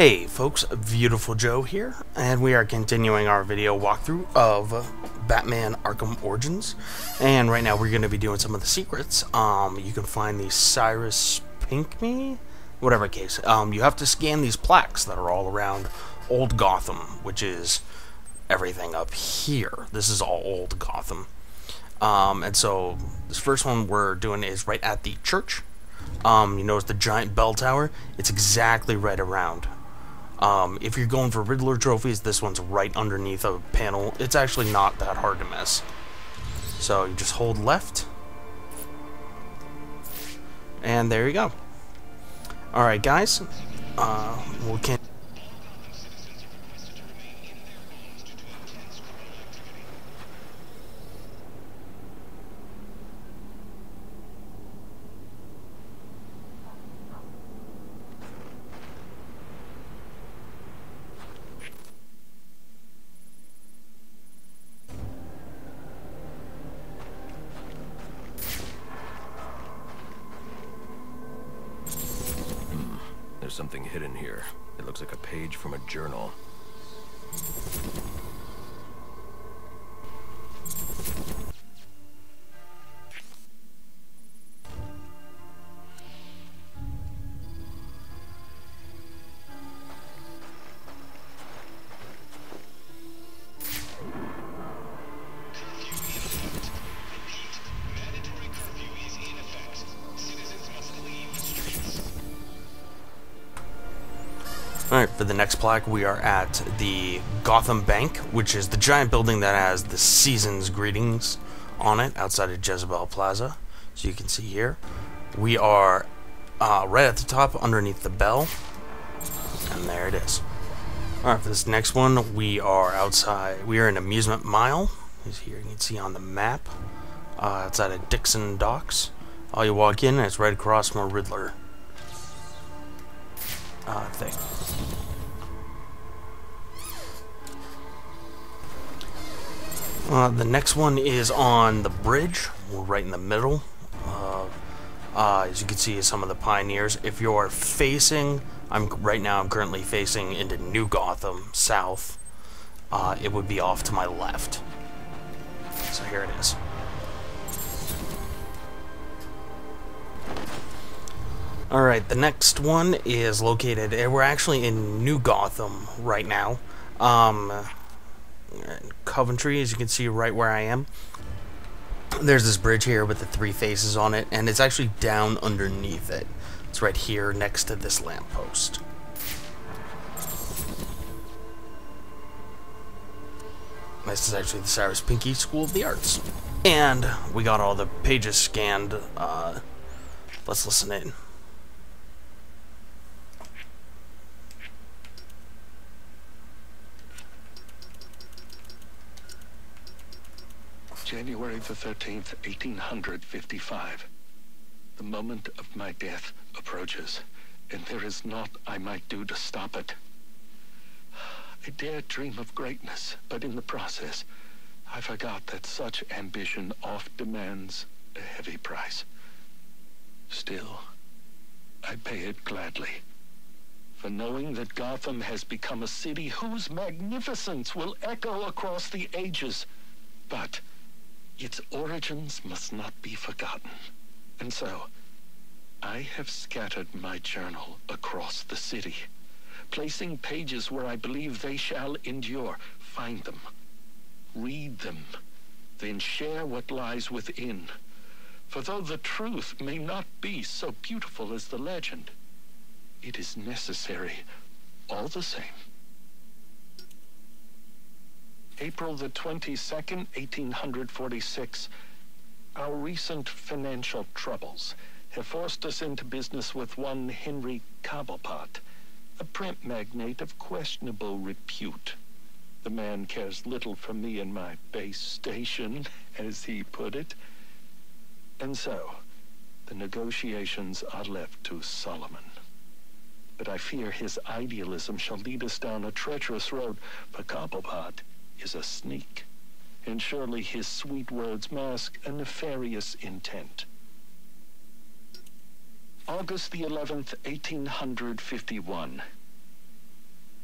Hey folks, Beautiful Joe here, and we are continuing our video walkthrough of Batman Arkham Origins, and right now we're going to be doing some of the secrets. You can find the Cyrus Pinkney, whatever case. You have to scan these plaques that are all around Old Gotham, which is everything up here. This is all Old Gotham. And so this first one we're doing is right at the church. You notice the giant bell tower? It's exactly right around. If you're going for Riddler trophies, this one's right underneath a panel. It's actually not that hard to miss. So you just hold left. And there you go. Alright guys, we can... Something hidden here. It looks like a page from a journal. Alright, for the next plaque, we are at the Gotham Bank, which is the giant building that has the season's greetings on it outside of Jezebel Plaza. So you can see here. We are right at the top underneath the bell. And there it is. Alright, for this next one, we are outside. We are in Amusement Mile. Here you can see on the map outside of Dixon Docks. All you walk in, and it's right across from a Riddler thing. The next one is on the bridge. We're right in the middle. As you can see, some of the pioneers. If you're facing, I'm currently facing into New Gotham south. It would be off to my left. So here it is. All right, the next one is located. We're actually in New Gotham right now. Coventry, as you can see right where I am. There's this bridge here with the three faces on it, and it's actually down underneath it. It's right here next to this lamppost. This is actually the Cyrus Pinkney School of the Arts. And we got all the pages scanned. Let's listen in. January the 13th, 1855. The moment of my death approaches, and there is naught I might do to stop it. I dare dream of greatness, but in the process, I forgot that such ambition oft demands a heavy price. Still, I pay it gladly, for knowing that Gotham has become a city whose magnificence will echo across the ages, but its origins must not be forgotten. And so, I have scattered my journal across the city, placing pages where I believe they shall endure. Find them, read them, then share what lies within. For though the truth may not be so beautiful as the legend, it is necessary all the same. April the 22nd, 1846. Our recent financial troubles have forced us into business with one Henry Cobblepot, a print magnate of questionable repute. The man cares little for me and my base station, as he put it. And so, the negotiations are left to Solomon. But I fear his idealism shall lead us down a treacherous road, for Cobblepot is a sneak, and surely his sweet words mask a nefarious intent. August the 11th, 1851.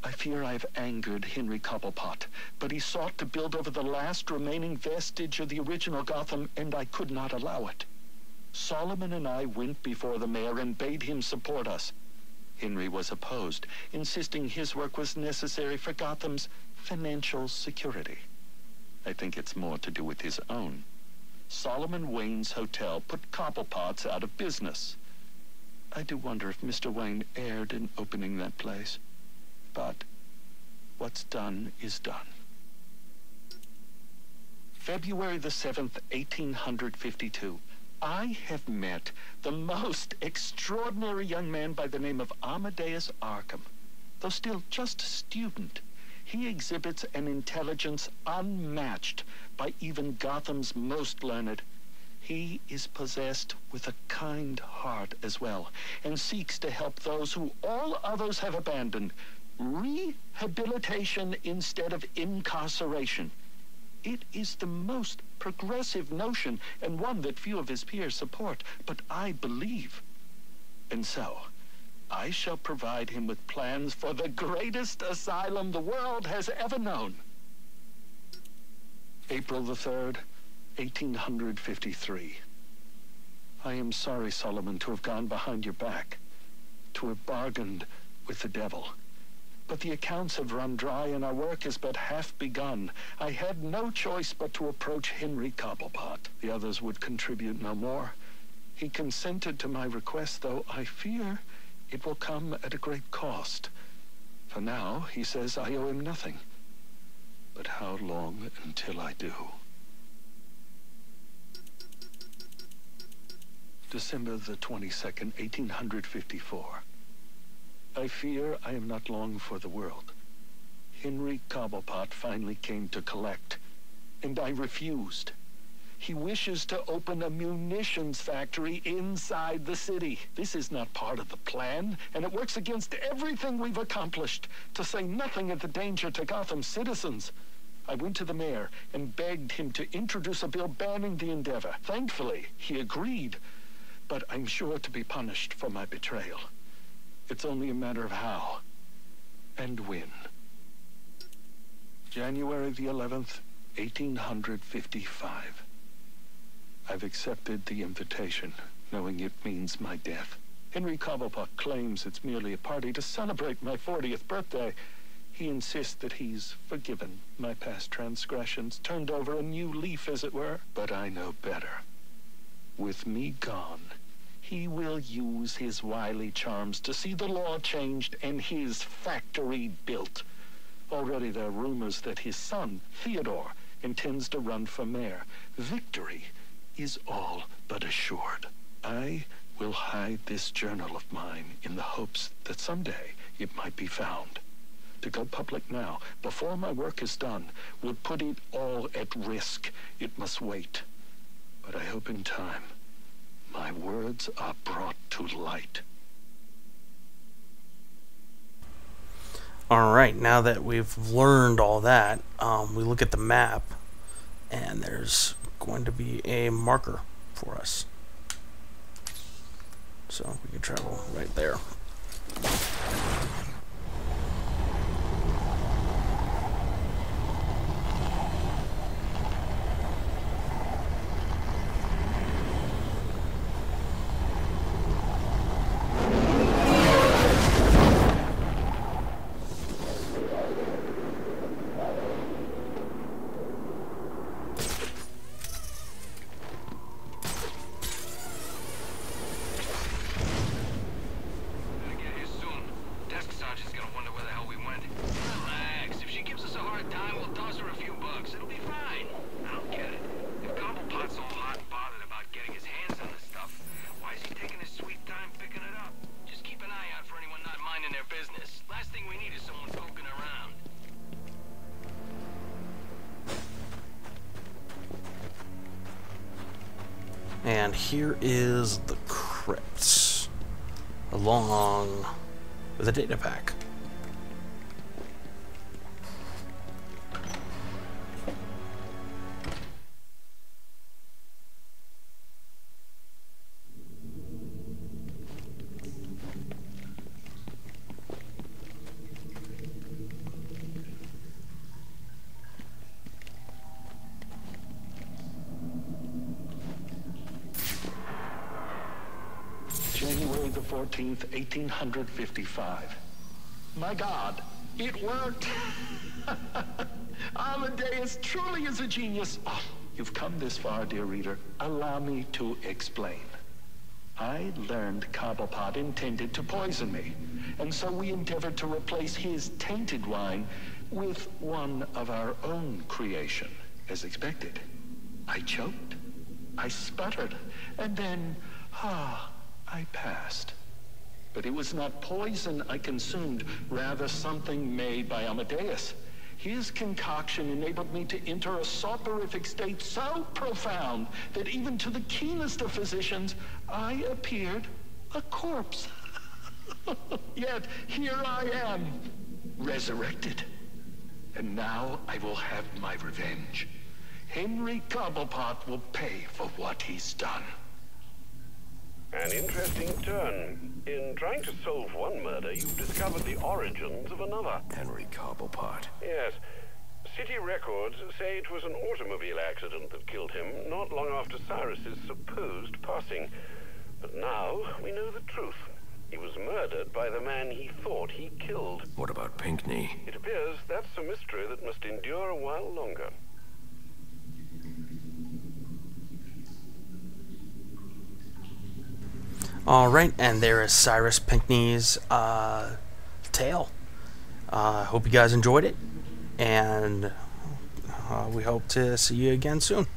I fear I've angered Henry Cobblepot, but he sought to build over the last remaining vestige of the original Gotham, and I could not allow it. Solomon and I went before the mayor and bade him support us. Henry was opposed, insisting his work was necessary for Gotham's financial security. I think it's more to do with his own. Solomon Wayne's hotel put Cobblepot's out of business. I do wonder if Mr. Wayne erred in opening that place. But what's done is done. February the 7th, 1852. I have met the most extraordinary young man by the name of Amadeus Arkham. Though still just a student, he exhibits an intelligence unmatched by even Gotham's most learned. He is possessed with a kind heart as well, and seeks to help those who all others have abandoned. Rehabilitation instead of incarceration. It is the most progressive notion, and one that few of his peers support, but I believe. And so, I shall provide him with plans for the greatest asylum the world has ever known. April the 3rd, 1853. I am sorry, Solomon, to have gone behind your back, to have bargained with the devil. But the accounts have run dry and our work is but half begun. I had no choice but to approach Henry Cobblepot. The others would contribute no more. He consented to my request, though I fear it will come at a great cost. For now, he says I owe him nothing. But how long until I do? December the 22nd, 1854. I fear I am not long for the world. Henry Cobblepot finally came to collect, and I refused. He wishes to open a munitions factory inside the city. This is not part of the plan, and it works against everything we've accomplished, to say nothing of the danger to Gotham's citizens. I went to the mayor and begged him to introduce a bill banning the endeavor. Thankfully, he agreed, but I'm sure to be punished for my betrayal. It's only a matter of how and when. January the 11th, 1855. I've accepted the invitation, knowing it means my death. Henry Cobblepot claims it's merely a party to celebrate my 40th birthday. He insists that he's forgiven my past transgressions, turned over a new leaf, as it were. But I know better. With me gone, he will use his wily charms to see the law changed and his factory built. Already there are rumors that his son, Theodore, intends to run for mayor. Victory is all but assured. I will hide this journal of mine in the hopes that someday it might be found. To go public now, before my work is done, would put it all at risk. It must wait. But I hope in time, my words are brought to light. All right, now that we've learned all that, we look at the map, and there's going to be a marker for us. So we can travel right there. And here is the crypts, along with a data pack. 14th, 1855. My God, it worked! Amadeus truly is a genius. Oh, you've come this far, dear reader. Allow me to explain. I learned Cobblepot intended to poison me, and so we endeavored to replace his tainted wine with one of our own creation, as expected. I choked, I sputtered, and then, I passed. But it was not poison I consumed, rather something made by Amadeus. His concoction enabled me to enter a soporific state so profound that even to the keenest of physicians, I appeared a corpse. Yet here I am, resurrected. And now I will have my revenge. Henry Cobblepot will pay for what he's done. An interesting turn. In trying to solve one murder, you've discovered the origins of another. Henry Cobblepot. Yes. City records say it was an automobile accident that killed him, not long after Cyrus's supposed passing. But now we know the truth. He was murdered by the man he thought he killed. What about Pinkney? It appears that's a mystery that must endure a while longer. Alright, and there is Cyrus Pinkney's tale. I hope you guys enjoyed it, and we hope to see you again soon.